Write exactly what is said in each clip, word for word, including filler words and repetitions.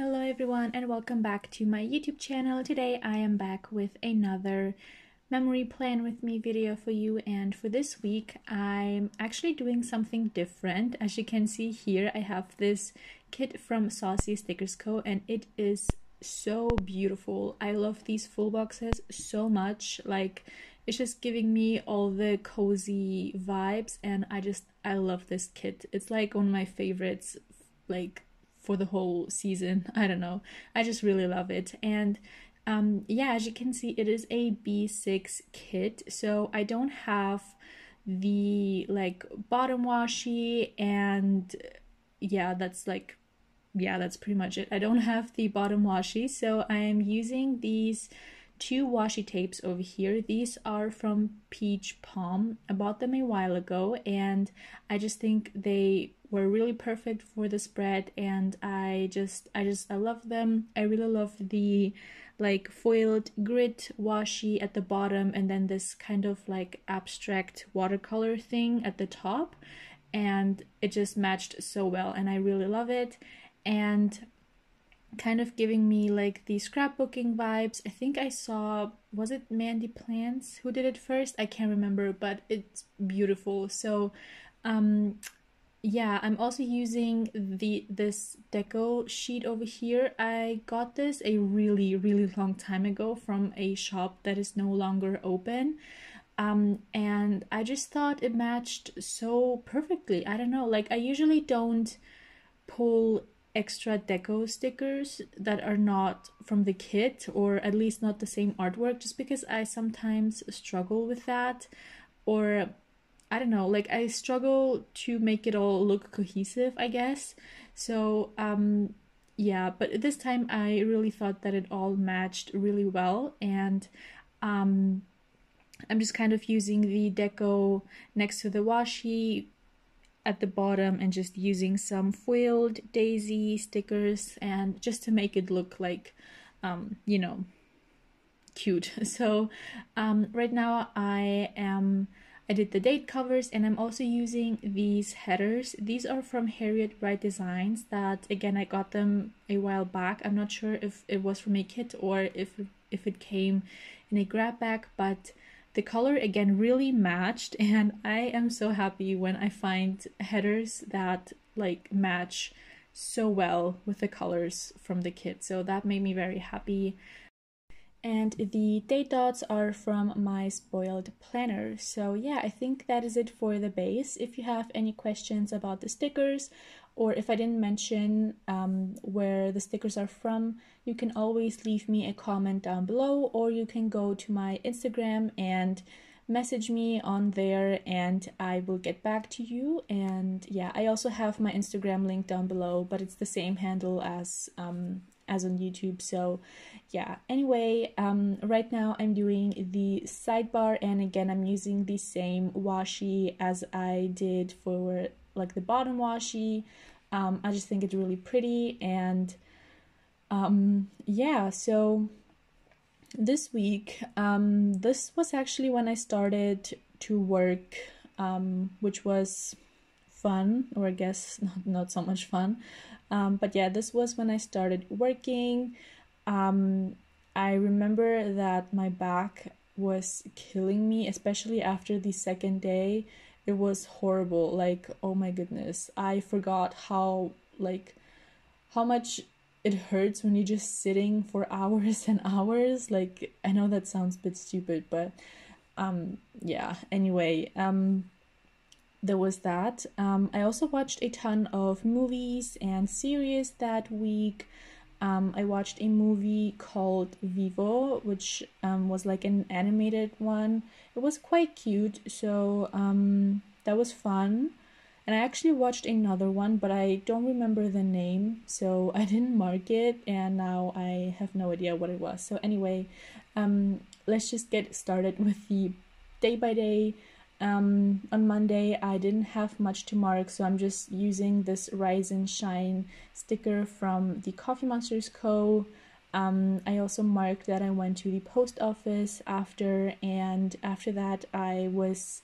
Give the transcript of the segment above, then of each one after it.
Hello everyone and welcome back to my YouTube channel. Today I am back with another memory plan with me video for you, and for this week I'm actually doing something different. As you can see here, I have this kit from Saucy Stickers Co. and it is so beautiful. I love these full boxes so much. Like, it's just giving me all the cozy vibes and I just I love this kit. It's like one of my favorites, like for the whole season. I don't know, I just really love it. And um yeah, as you can see, it is a B six kit, so I don't have the like bottom washi, and yeah, that's like yeah that's pretty much it. I don't have the bottom washi, so I am using these two washi tapes over here. These are from Peach Palm. I bought them a while ago and I just think they were really perfect for the spread, and I just I just I love them. I really love the like foiled grit washi at the bottom and then this kind of like abstract watercolor thing at the top, and it just matched so well and I really love it. And kind of giving me like the scrapbooking vibes. I think I saw, was it Mandy Plants who did it first? I can't remember, but it's beautiful. So um yeah, I'm also using the this deco sheet over here. I got this a really really long time ago from a shop that is no longer open, um and I just thought it matched so perfectly. I don't know, like I usually don't pull extra deco stickers that are not from the kit, or at least not the same artwork, just because I sometimes struggle with that, or I don't know, like I struggle to make it all look cohesive, I guess. So um yeah, but this time I really thought that it all matched really well, and um I'm just kind of using the deco next to the washi at the bottom and just using some foiled daisy stickers, and just to make it look like um you know, cute. So um right now I am I did the date covers, and I'm also using these headers. These are from Harriet Wright Designs, that again I got them a while back. I'm not sure if it was from a kit or if if it came in a grab bag, but the color again really matched, and I am so happy when I find headers that like match so well with the colors from the kit. So that made me very happy. And the date dots are from my spoiled planner. So yeah, I think that is it for the base. If you have any questions about the stickers, or if I didn't mention um, where the stickers are from, you can always leave me a comment down below, or you can go to my Instagram and message me on there and I will get back to you. And yeah, I also have my Instagram link down below, but it's the same handle as um, as on YouTube. So yeah, anyway, um, right now I'm doing the sidebar, and again I'm using the same washi as I did for like the bottom washi. um, I just think it's really pretty, and um, yeah, so this week, um, this was actually when I started to work, um, which was fun, or I guess not, not so much fun, um, but yeah, this was when I started working. um, I remember that my back was killing me, especially after the second day. It was horrible. Like, oh my goodness, I forgot how like how much it hurts when you're just sitting for hours and hours. Like, I know that sounds a bit stupid, but um yeah, anyway, um there was that. um I also watched a ton of movies and series that week. Um, I watched a movie called Vivo, which um, was like an animated one. It was quite cute, so um, that was fun. And I actually watched another one, but I don't remember the name, so I didn't mark it, and now I have no idea what it was. So anyway, um, let's just get started with the day by day. Um, on Monday I didn't have much to mark, so I'm just using this Rise and Shine sticker from the Coffee Monsters Co. Um, I also marked that I went to the post office after, and after that I was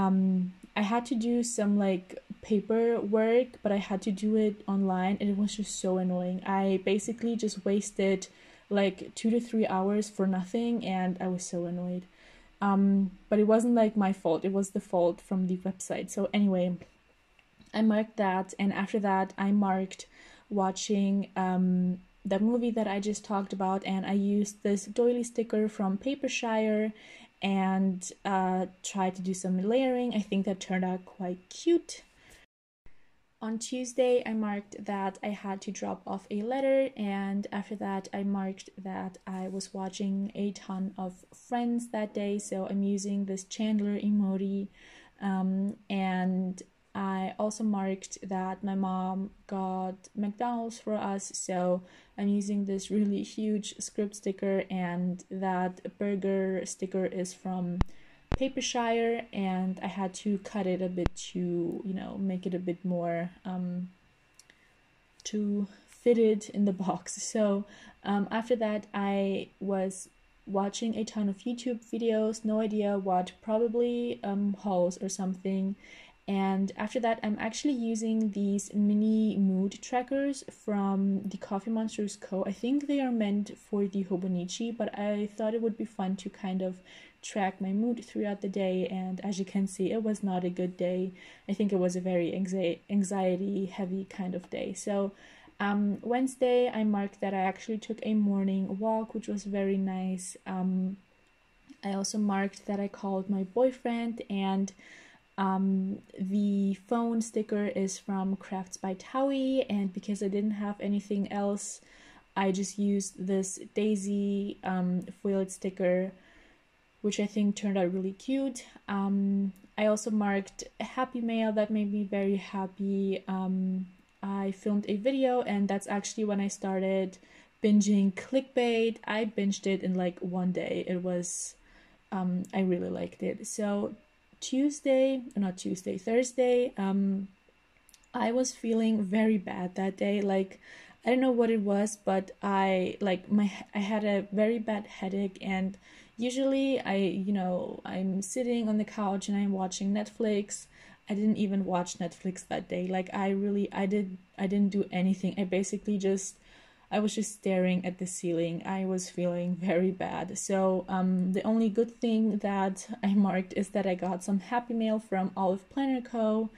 um, I had to do some like paper work, but I had to do it online, and it was just so annoying. I basically just wasted like two to three hours for nothing, and I was so annoyed. Um, but it wasn't like my fault, it was the fault from the website. So anyway, I marked that, and after that I marked watching um, the movie that I just talked about, and I used this doily sticker from Papershire and uh, tried to do some layering. I think that turned out quite cute. On Tuesday, I marked that I had to drop off a letter, and after that I marked that I was watching a ton of Friends that day, so I'm using this Chandler emoji, um, and I also marked that my mom got McDonald's for us, so I'm using this really huge script sticker, and that burger sticker is from Papershire, and I had to cut it a bit to, you know, make it a bit more um, to fit it in the box. So um, after that I was watching a ton of YouTube videos, no idea what, probably um, hauls or something. And after that, I'm actually using these mini mood trackers from the Coffee Monsters Co. I think they are meant for the Hobonichi, but I thought it would be fun to kind of track my mood throughout the day. And as you can see, it was not a good day. I think it was a very anxiety-heavy kind of day. So um, Wednesday, I marked that I actually took a morning walk, which was very nice. Um, I also marked that I called my boyfriend, and Um, the phone sticker is from Crafts by Towie, and because I didn't have anything else, I just used this daisy um, foiled sticker, which I think turned out really cute. Um, I also marked happy mail. That made me very happy. Um, I filmed a video, and that's actually when I started binging clickbait. I binged it in like one day. It was, um, I really liked it. So Tuesday, not Tuesday, Thursday, um, I was feeling very bad that day. Like, I don't know what it was, but I, like, my, I had a very bad headache, and usually I, you know, I'm sitting on the couch and I'm watching Netflix. I didn't even watch Netflix that day. Like, I really, I did, I didn't do anything. I basically just, I was just staring at the ceiling. I was feeling very bad. So um, the only good thing that I marked is that I got some happy mail from Olive Planner Co.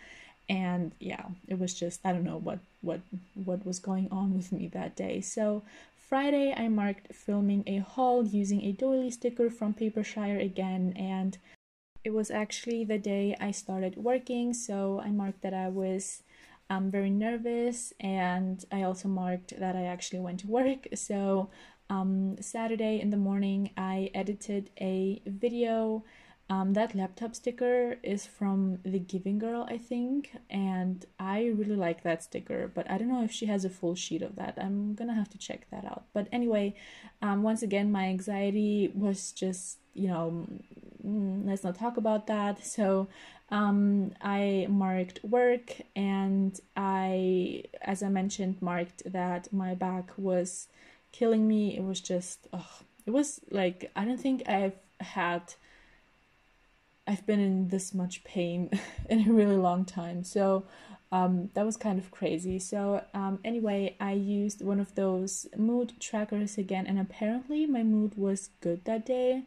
And yeah, it was just, I don't know what, what, what was going on with me that day. So Friday, I marked filming a haul using a doily sticker from Papershire again. And it was actually the day I started working. So I marked that I was I'm very nervous, and I also marked that I actually went to work. So um, Saturday in the morning I edited a video. Um, that laptop sticker is from The Giving Girl, I think, and I really like that sticker, but I don't know if she has a full sheet of that. I'm gonna have to check that out. But anyway, um, once again, my anxiety was just, you know, let's not talk about that. So um, I marked work, and I, as I mentioned, marked that my back was killing me. It was just, oh, it was like, I don't think I've had... I've been in this much pain in a really long time, so um, that was kind of crazy. So um, anyway, I used one of those mood trackers again, and apparently my mood was good that day.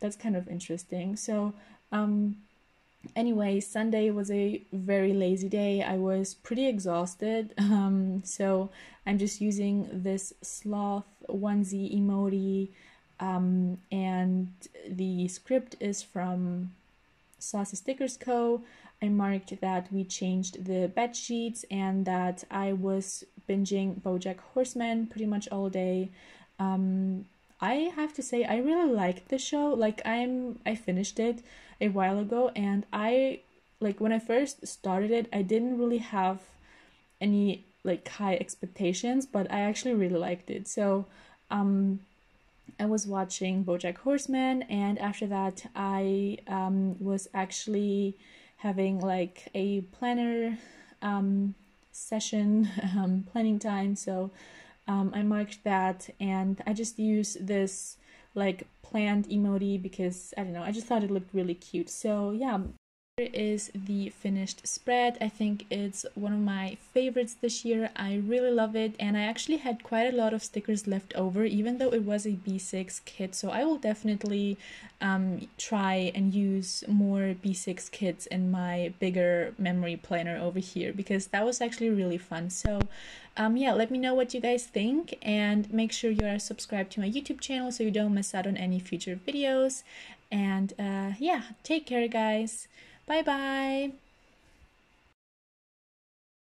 That's kind of interesting. So um, anyway, Sunday was a very lazy day. I was pretty exhausted, um, so I'm just using this sloth onesie emoji, um, and the script is from Saucy Stickers Co. I marked that we changed the bed sheets, and that I was binging Bojack Horseman pretty much all day. Um, I have to say, I really liked the show. Like, I'm, I finished it a while ago, and I, like, when I first started it, I didn't really have any, like, high expectations, but I actually really liked it. So, um, I was watching BoJack Horseman, and after that I um, was actually having like a planner um, session, um, planning time, so um, I marked that, and I just used this like planned emoji because, I don't know, I just thought it looked really cute. So yeah, Here is the finished spread. I think it's one of my favorites this year. I really love it, and I actually had quite a lot of stickers left over, even though it was a B six kit, so I will definitely um, try and use more B six kits in my bigger memory planner over here, because that was actually really fun. So um, yeah, let me know what you guys think, and make sure you are subscribed to my YouTube channel so you don't miss out on any future videos. And uh, yeah, take care guys. Bye bye!